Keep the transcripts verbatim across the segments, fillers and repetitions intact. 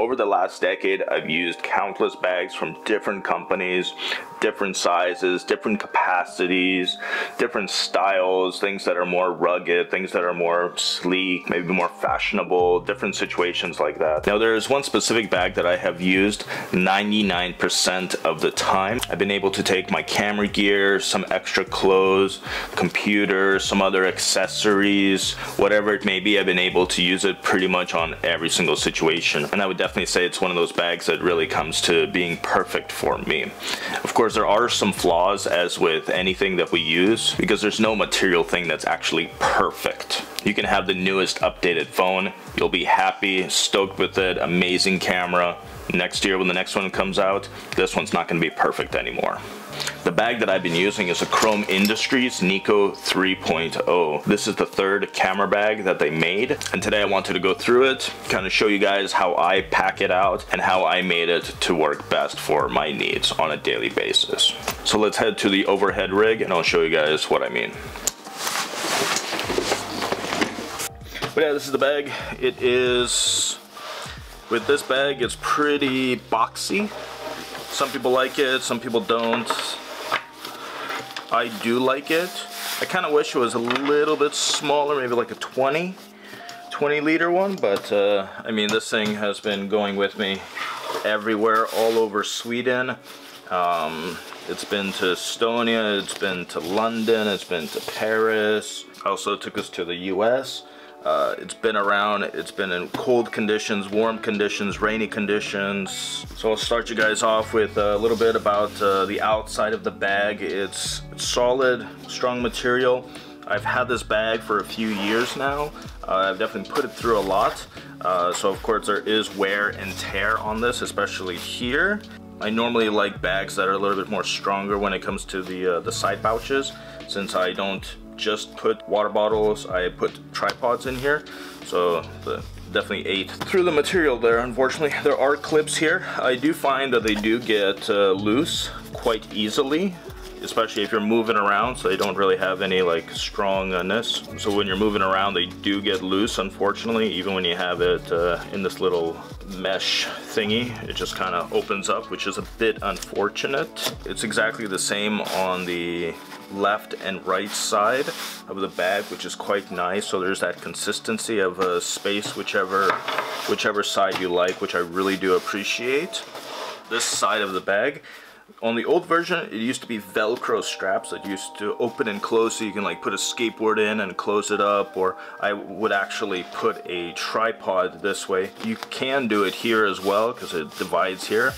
Over the last decade, I've used countless bags from different companies, different sizes, different capacities, different styles, things that are more rugged, things that are more sleek, maybe more fashionable, different situations like that. Now, there is one specific bag that I have used ninety-nine percent of the time. I've been able to take my camera gear, some extra clothes, computer, some other accessories, whatever it may be, I've been able to use it pretty much on every single situation. And I would definitely say it's one of those bags that really comes to being perfect for me. Of course, there are some flaws as with anything that we use, because there's no material thing that's actually perfect. You can have the newest updated phone, you'll be happy, stoked with it, amazing camera. Next year when the next one comes out, this one's not going to be perfect anymore. The bag that I've been using is a Chrome Industries Nico three point oh. This is the third camera bag that they made, and today I wanted to go through it, kind of show you guys how I pack it out and how I made it to work best for my needs on a daily basis. So let's head to the overhead rig and I'll show you guys what I mean. But yeah, this is the bag. It is... With this bag, it's pretty boxy. Some people like it, some people don't. I do like it. I kind of wish it was a little bit smaller, maybe like a twenty, twenty liter one, but uh, I mean, this thing has been going with me everywhere, all over Sweden. Um, it's been to Estonia, it's been to London, it's been to Paris. Also took us to the U S. Uh, it's been around, it's been in cold conditions, warm conditions, rainy conditions. So I'll start you guys off with a little bit about uh, the outside of the bag. It's solid, strong material. I've had this bag for a few years now. Uh, I've definitely put it through a lot. Uh, so of course there is wear and tear on this, especially here. I normally like bags that are a little bit more stronger when it comes to the, uh, the side pouches, since I don't just put water bottles, I put tripods in here, so the, definitely ate through the material there. Unfortunately, there are clips here. I do find that they do get uh, loose quite easily, especially if you're moving around, so they don't really have any like strongness. So when you're moving around, they do get loose, unfortunately, even when you have it uh, in this little mesh thingy, it just kind of opens up, which is a bit unfortunate. It's exactly the same on the left and right side of the bag, which is quite nice. So there's that consistency of uh, space, whichever whichever side you like, which I really do appreciate. This side of the bag, on the old version, it used to be Velcro straps that used to open and close, so you can like put a skateboard in and close it up, or I would actually put a tripod this way. You can do it here as well because it divides here,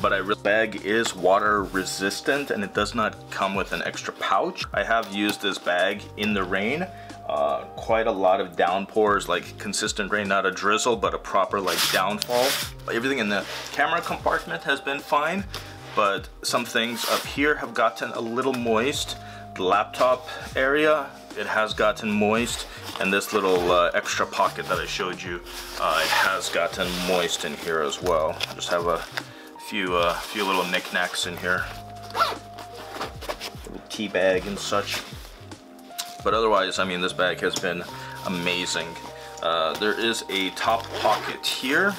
but I really, bag is water resistant and it does not come with an extra pouch. I have used this bag in the rain. Uh, quite a lot of downpours, like consistent rain, not a drizzle, but a proper like downfall. Everything in the camera compartment has been fine, but some things up here have gotten a little moist. The laptop area, it has gotten moist, and this little uh, extra pocket that I showed you, uh, it has gotten moist in here as well. I just have a few, uh, few little knickknacks in here, little tea bag and such. But otherwise, I mean, this bag has been amazing. Uh, there is a top pocket here,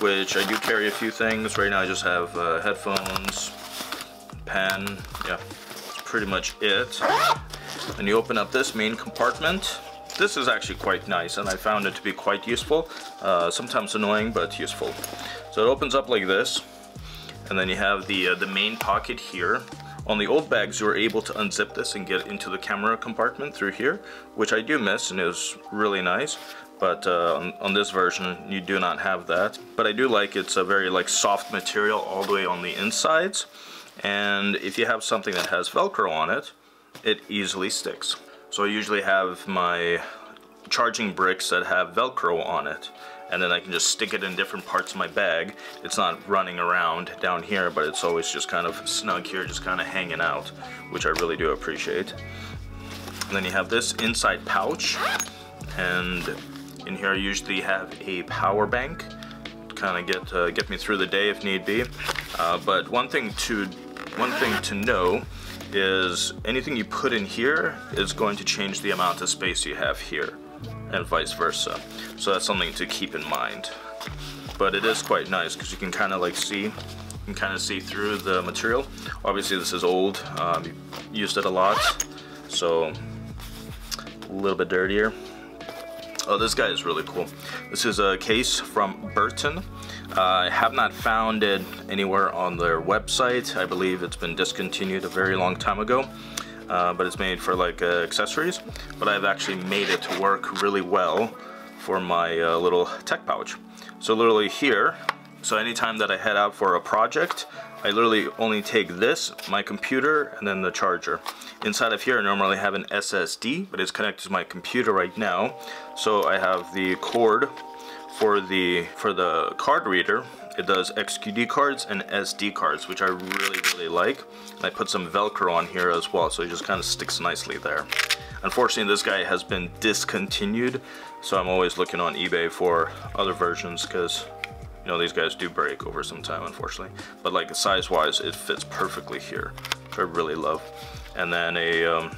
which I do carry a few things. Right now I just have uh, headphones, pen, yeah, that's pretty much it. And you open up this main compartment. This is actually quite nice, and I found it to be quite useful. Uh, sometimes annoying, but useful. So it opens up like this, and then you have the, uh, the main pocket here. On the old bags, you were able to unzip this and get into the camera compartment through here, which I do miss, and it was really nice. But uh, on, on this version, you do not have that. But I do like it's a very like soft material all the way on the insides. And if you have something that has Velcro on it, it easily sticks. So I usually have my charging bricks that have Velcro on it, and then I can just stick it in different parts of my bag. It's not running around down here, but it's always just kind of snug here, just kind of hanging out, which I really do appreciate. And then you have this inside pouch, and in here I usually have a power bank to kind of get uh, get me through the day if need be. Uh, but one thing to one thing to know is anything you put in here is going to change the amount of space you have here, and vice versa. So that's something to keep in mind. but it is quite nice because you can kind of like see, you can kind of see through the material. Obviously this is old, um, used it a lot, so a little bit dirtier. Oh, this guy is really cool. This is a case from Burton. Uh, I have not found it anywhere on their website. I believe it's been discontinued a very long time ago, uh, but it's made for like uh, accessories. But I've actually made it to work really well for my uh, little tech pouch. So literally here, so anytime that I head out for a project, I literally only take this, my computer, and then the charger. Inside of here I normally have an S S D, but it's connected to my computer right now. So I have the cord for the for the card reader. It does X Q D cards and S D cards, which I really, really like. And I put some Velcro on here as well, so it just kind of sticks nicely there. Unfortunately, this guy has been discontinued, so I'm always looking on eBay for other versions because, you know, these guys do break over some time, unfortunately. But like size-wise, it fits perfectly here, which I really love. And then a um,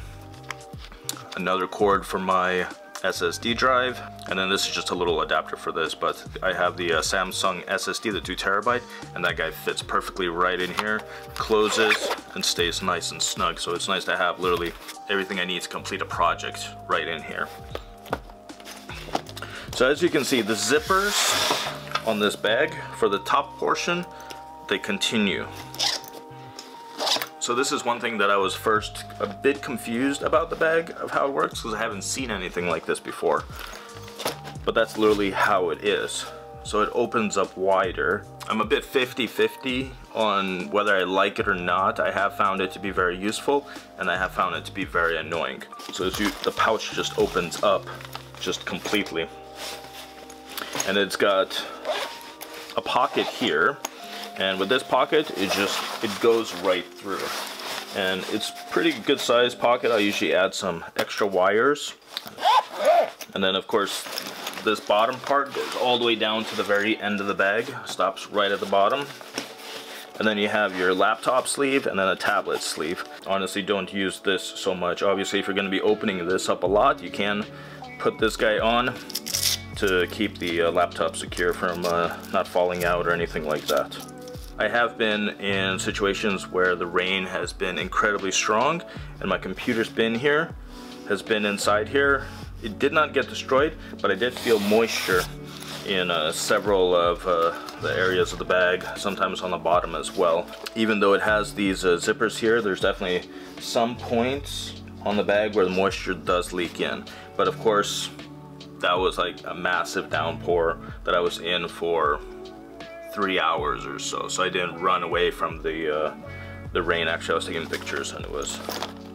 another cord for my S S D drive, and then this is just a little adapter for this, but I have the uh, Samsung S S D, the two terabyte, and that guy fits perfectly right in here, closes and stays nice and snug. So it's nice to have literally everything I need to complete a project right in here. So as you can see, the zippers on this bag for the top portion, they continue. So this is one thing that I was first a bit confused about the bag, of how it works, because I haven't seen anything like this before. But that's literally how it is. So it opens up wider. I'm a bit fifty fifty on whether I like it or not. I have found it to be very useful, and I have found it to be very annoying. So as you, the pouch just opens up just completely. And it's got a pocket here. And with this pocket, it just, it goes right through. And it's pretty good sized pocket. I usually add some extra wires. And then of course, this bottom part goes all the way down to the very end of the bag, stops right at the bottom. And then you have your laptop sleeve and then a tablet sleeve. Honestly, don't use this so much. Obviously, if you're gonna be opening this up a lot, you can put this guy on to keep the uh, laptop secure from uh, not falling out or anything like that. I have been in situations where the rain has been incredibly strong and my computer's been here, has been inside here. It did not get destroyed, but I did feel moisture in uh, several of uh, the areas of the bag, sometimes on the bottom as well. Even though it has these uh, zippers here, there's definitely some points on the bag where the moisture does leak in. But of course, that was like a massive downpour that I was in for three hours or so, so I didn't run away from the uh, the rain. Actually, I was taking pictures, and it was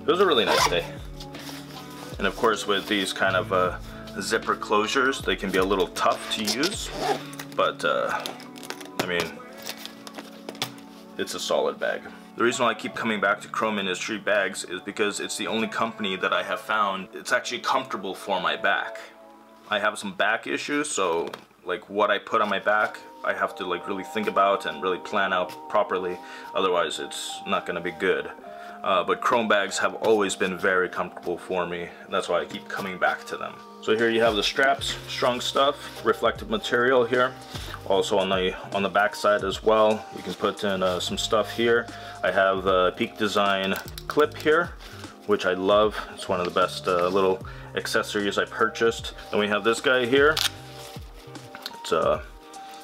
it was a really nice day. And of course, with these kind of uh, zipper closures, they can be a little tough to use, but uh, I mean, it's a solid bag. The reason why I keep coming back to Chrome Industry bags is because it's the only company that I have found it's actually comfortable for my back. I have some back issues, so like what I put on my back, I have to like really think about and really plan out properly, otherwise it's not going to be good. Uh, but Chrome bags have always been very comfortable for me, and that's why I keep coming back to them. So here you have the straps, strong stuff, reflective material here. Also on the on the back side as well, you can put in uh, some stuff here. I have a Peak Design clip here, which I love. It's one of the best uh, little accessories I purchased. And we have this guy here. It's a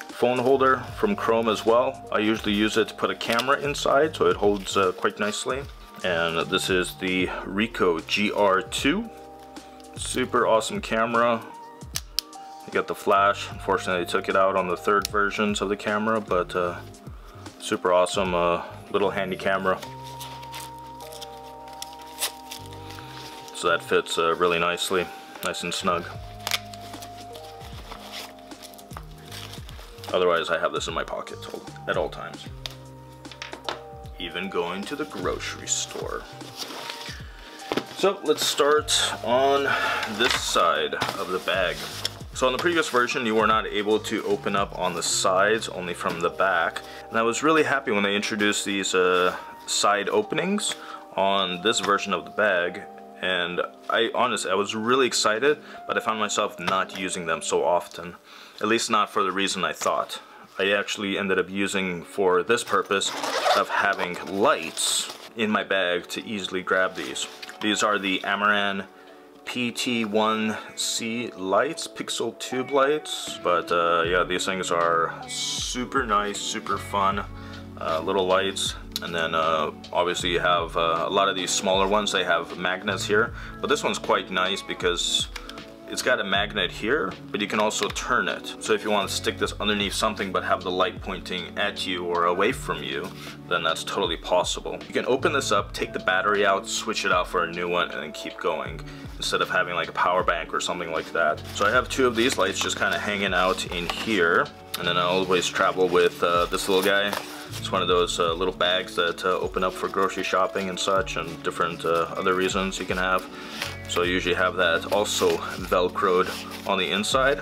phone holder from Chrome as well. I usually use it to put a camera inside, so it holds uh, quite nicely. And this is the Ricoh G R two. Super awesome camera. You got the flash. Unfortunately, they took it out on the third versions of the camera, but uh, super awesome uh, little handy camera. So that fits uh, really nicely, nice and snug. Otherwise, I have this in my pocket at all times. Even going to the grocery store. So let's start on this side of the bag. So on the previous version, you were not able to open up on the sides, only from the back. And I was really happy when they introduced these uh, side openings on this version of the bag. And I honestly, I was really excited, but I found myself not using them so often, at least not for the reason I thought. I actually ended up using for this purpose of having lights in my bag to easily grab these. These are the Amaran P T one C lights, pixel tube lights, but uh, yeah, these things are super nice, super fun uh, little lights. And then uh, obviously you have uh, a lot of these smaller ones, they have magnets here, but this one's quite nice because it's got a magnet here, but you can also turn it. So if you want to stick this underneath something but have the light pointing at you or away from you, then that's totally possible. You can open this up, take the battery out, switch it out for a new one, and then keep going, instead of having like a power bank or something like that. So I have two of these lights just kind of hanging out in here, and then I always travel with uh, this little guy. It's one of those uh, little bags that uh, open up for grocery shopping and such, and different uh, other reasons you can have. So I usually have that also velcroed on the inside.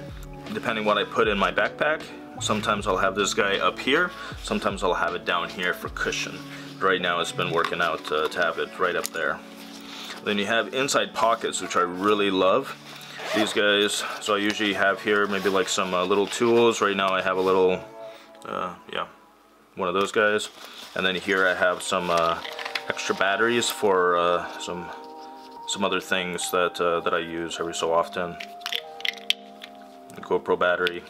Depending what I put in my backpack, sometimes I'll have this guy up here, sometimes I'll have it down here for cushion. But right now it's been working out uh, to have it right up there. Then you have inside pockets, which I really love. These guys, so I usually have here maybe like some uh, little tools. Right now I have a little, uh, yeah. one of those guys, and then here I have some uh, extra batteries for uh, some some other things that uh, that I use every so often. The GoPro battery.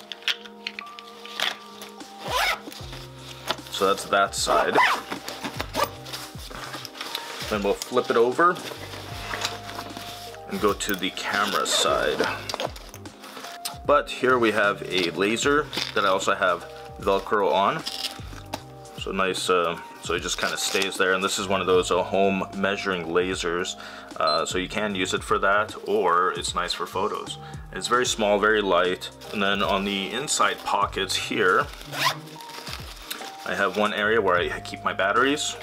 So that's that side. Then we'll flip it over and go to the camera side. But here we have a laser that I also have Velcro on. So nice, uh, so it just kind of stays there, and this is one of those uh, home measuring lasers, uh, so you can use it for that, or it's nice for photos. It's very small, very light, and then on the inside pockets here, I have one area where I keep my batteries,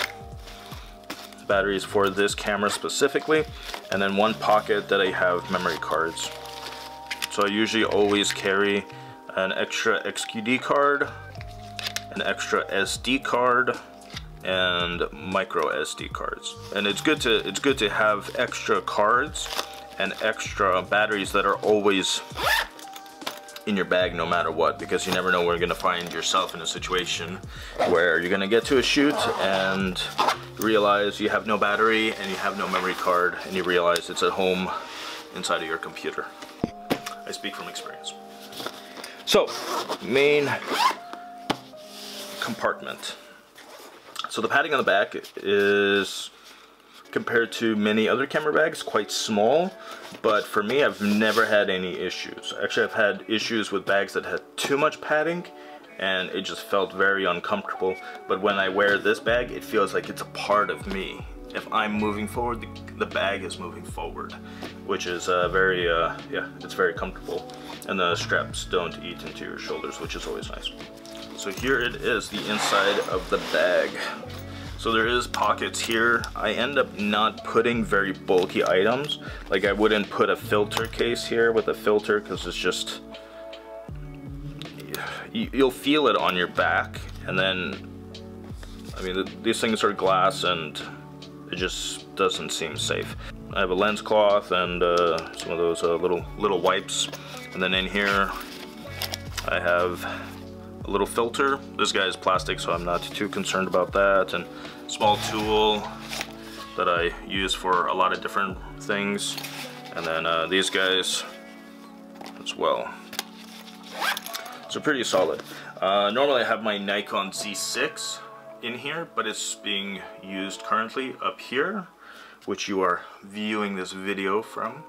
batteries for this camera specifically, and then one pocket that I have memory cards. So I usually always carry an extra X Q D card, an extra S D card, and micro S D cards. And it's good to it's good to have extra cards and extra batteries that are always in your bag no matter what, because you never know where you're gonna find yourself in a situation where you're gonna get to a shoot and realize you have no battery and you have no memory card, and you realize it's at home inside of your computer. I speak from experience. So, main compartment. So the padding on the back is, compared to many other camera bags, quite small, but for me, I've never had any issues. Actually, I've had issues with bags that had too much padding, and it just felt very uncomfortable. But when I wear this bag, it feels like it's a part of me. If I'm moving forward, the, the bag is moving forward, which is uh, very, uh, yeah, it's very comfortable. And the straps don't eat into your shoulders, which is always nice. So here it is, the inside of the bag. So there is pockets here. I end up not putting very bulky items. Like I wouldn't put a filter case here with a filter, because it's just, you'll feel it on your back. And then, I mean, these things are glass and it just doesn't seem safe. I have a lens cloth and uh, some of those uh, little, little wipes. And then in here, I have a little filter. This guy is plastic, so I'm not too concerned about that. And small tool that I use for a lot of different things. And then uh, these guys as well. So pretty solid. Uh, normally I have my Nikon Z six in here, but it's being used currently up here, which you are viewing this video from.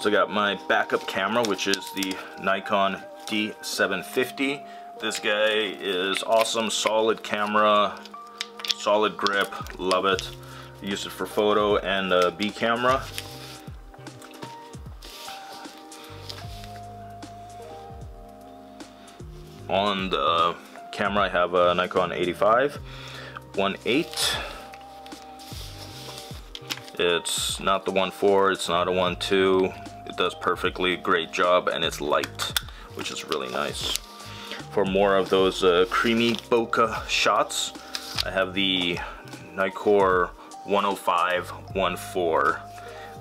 So I got my backup camera, which is the Nikon D seven fifty. This guy is awesome, solid camera, solid grip, love it. Use it for photo and uh, B camera. On the camera I have a Nikon eighty-five one eight. It's not the one four, it's not a one two. It does perfectly, great job, and it's light, which is really nice. For more of those uh, creamy bokeh shots, I have the Nikkor one oh five one four.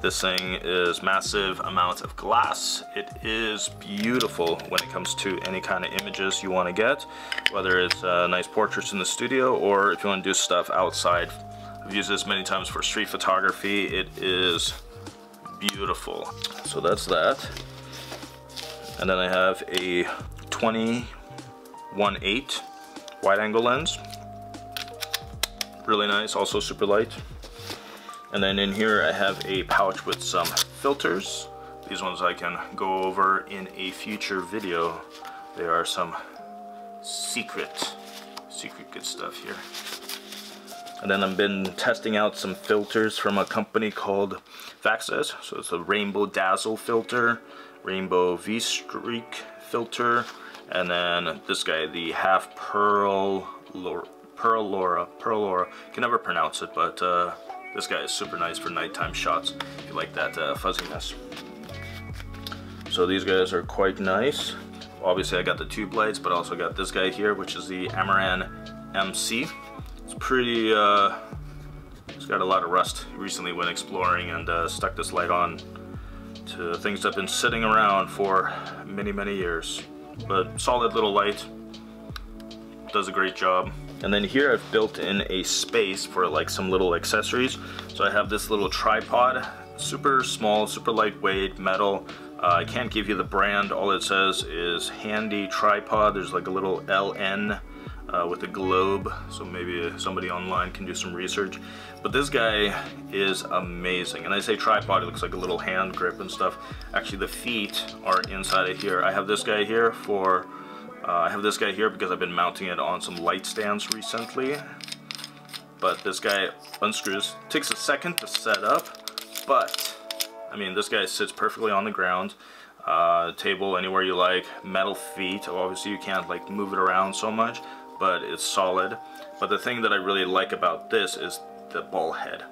This thing is massive amounts of glass. It is beautiful when it comes to any kind of images you want to get, whether it's uh, nice portraits in the studio or if you want to do stuff outside. I've used this many times for street photography. It is beautiful. So that's that. And then I have a twenty one eight wide angle lens. Really nice, also super light. And then in here I have a pouch with some filters. These ones I can go over in a future video. They are some secret, secret good stuff here. And then I've been testing out some filters from a company called Vaxis. So it's a Rainbow Dazzle filter, Rainbow V-Streak filter, and then this guy, the Half Pearl Laura, Pearl Laura, Pearl Laura. Can never pronounce it, but uh, this guy is super nice for nighttime shots, if you like that uh, fuzziness. So these guys are quite nice. Obviously I got the tube lights, but also got this guy here, which is the Amaran M C. It's pretty, uh, it's got a lot of rust recently when exploring, and uh, stuck this light on to things that have been sitting around for many, many years. But solid little light, does a great job. And then here I've built in a space for like some little accessories. So I have this little tripod, super small, super lightweight, metal. Uh, I can't give you the brand, all it says is Handy Tripod. There's like a little L N uh, with a globe, so maybe somebody online can do some research. But this guy is amazing. And I say tripod, it looks like a little hand grip and stuff. Actually the feet are inside of here. I have this guy here for Uh, I have this guy here because I've been mounting it on some light stands recently. But this guy unscrews, takes a second to set up, but I mean this guy sits perfectly on the ground, uh, table, anywhere you like, metal feet. Obviously you can't like move it around so much, but it's solid. But the thing that I really like about this is the ball head.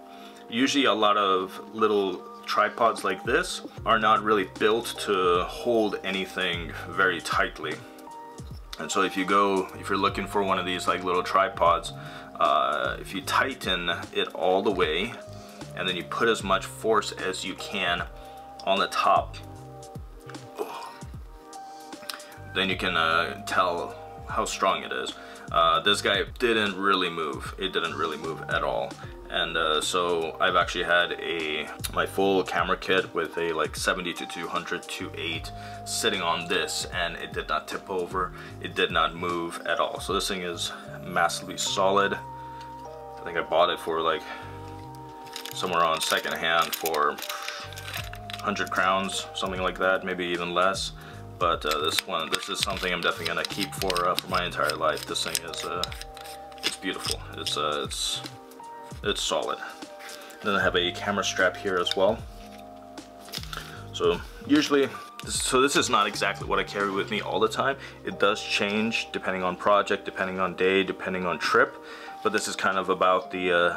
Usually a lot of little tripods like this are not really built to hold anything very tightly. And so if you go, if you're looking for one of these like little tripods, uh, if you tighten it all the way and then you put as much force as you can on the top, oh, then you can uh, tell how strong it is. Uh, this guy didn't really move. It didn't really move at all. And uh, so I've actually had a my full camera kit with a like seventy to two hundred to eight sitting on this, and it did not tip over, it did not move at all. So this thing is massively solid. I think I bought it for like somewhere on secondhand for one hundred crowns, something like that, maybe even less. But uh, this one, this is something I'm definitely gonna keep for uh, for my entire life. This thing is uh, it's beautiful. It's uh, it's It's solid. Then I have a camera strap here as well. So usually, so this is not exactly what I carry with me all the time. It does change depending on project, depending on day, depending on trip. But this is kind of about the uh,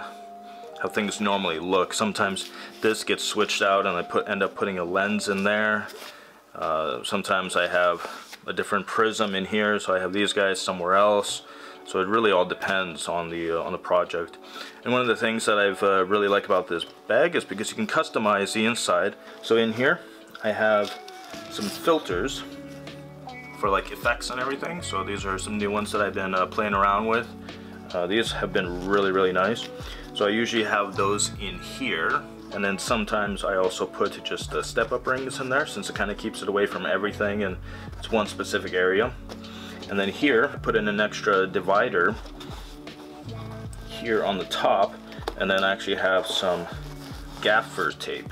how things normally look. Sometimes this gets switched out, and I put end up putting a lens in there. Uh, sometimes I have a different prism in here, so I have these guys somewhere else. So it really all depends on the uh, on the project. And one of the things that I've uh, really like about this bag is because you can customize the inside. So in here I have some filters for like effects and everything. So these are some new ones that I've been uh, playing around with. Uh, these have been really, really nice. So I usually have those in here. And then sometimes I also put just uh, step-up rings in there, since it kind of keeps it away from everything and it's one specific area. And then here, I put in an extra divider here on the top, and then I actually have some gaffer tape.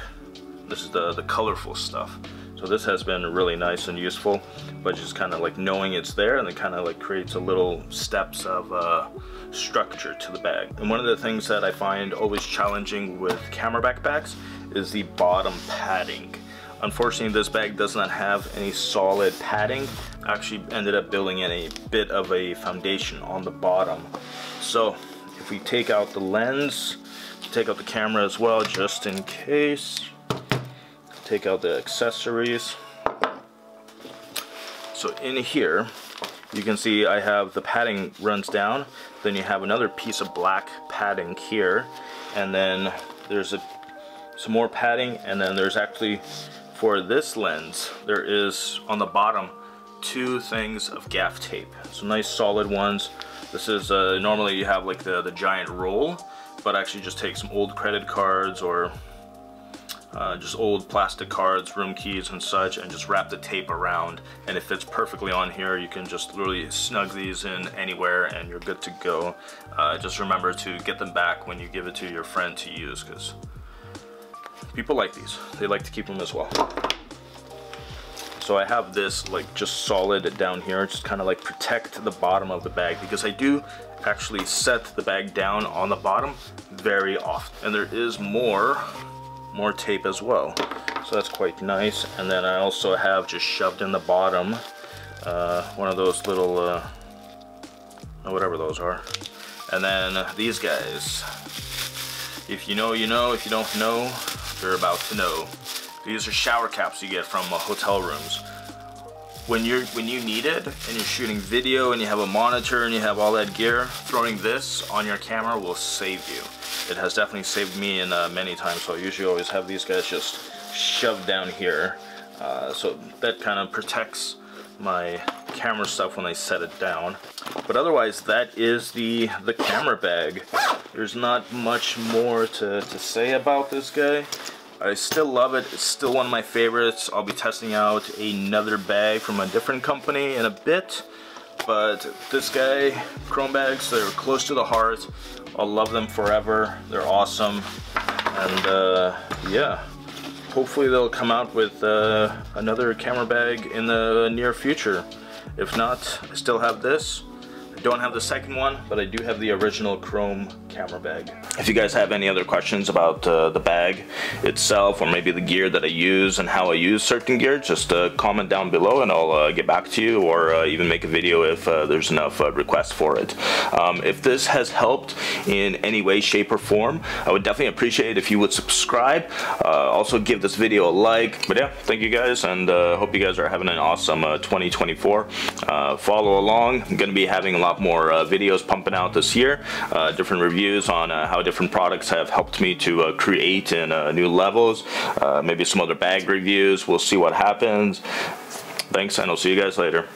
This is the, the colorful stuff. So this has been really nice and useful, but just kind of like knowing it's there, and it kind of like creates a little steps of uh, structure to the bag. And one of the things that I find always challenging with camera backpacks is the bottom padding. Unfortunately, this bag does not have any solid padding. I actually ended up building in a bit of a foundation on the bottom. So if we take out the lens, take out the camera as well, just in case, take out the accessories. So in here, you can see I have the padding runs down, then you have another piece of black padding here, and then there's a some more padding, and then there's actually, for this lens, there is on the bottom two things of gaff tape. So nice solid ones. This is uh, normally you have like the, the giant roll, but actually just take some old credit cards or uh, just old plastic cards, room keys and such, and just wrap the tape around, and it fits perfectly on here. You can just literally snug these in anywhere and you're good to go. Uh, just remember to get them back when you give it to your friend to use, because people like these. They like to keep them as well. So I have this like just solid down here, just kind of like protect the bottom of the bag, because I do actually set the bag down on the bottom very often. And there is more, more tape as well. So that's quite nice. And then I also have just shoved in the bottom uh, one of those little, uh, whatever those are. And then these guys, if you know, you know. If you don't know, you're about to know. These are shower caps you get from uh, hotel rooms. When you're when you need it and you're shooting video and you have a monitor and you have all that gear, throwing this on your camera will save you. It has definitely saved me in uh, many times. So I usually always have these guys just shoved down here, uh, so that kind of protects my camera stuff when I set it down. But otherwise, that is the the camera bag. There's not much more to, to say about this guy. I still love it. It's still one of my favorites. I'll be testing out another bag from a different company in a bit, but this guy, Chrome bags, they're close to the heart. I'll love them forever. They're awesome. And uh, yeah, hopefully they'll come out with uh, another camera bag in the near future. If not, I still have this. I don't have the second one, but I do have the original Chrome camera bag. If you guys have any other questions about uh, the bag itself, or maybe the gear that I use and how I use certain gear, just uh, comment down below and I'll uh, get back to you, or uh, even make a video if uh, there's enough uh, requests for it. Um, if this has helped in any way, shape or form, I would definitely appreciate it if you would subscribe. Uh, also give this video a like. But yeah, thank you guys, and uh, hope you guys are having an awesome uh, twenty twenty-four. Uh, follow along. I'm going to be having a lot more uh, videos pumping out this year, uh, different reviews on uh, how different products have helped me to uh, create in uh, new levels, uh, maybe some other bag reviews. We'll see what happens. Thanks, and I'll see you guys later.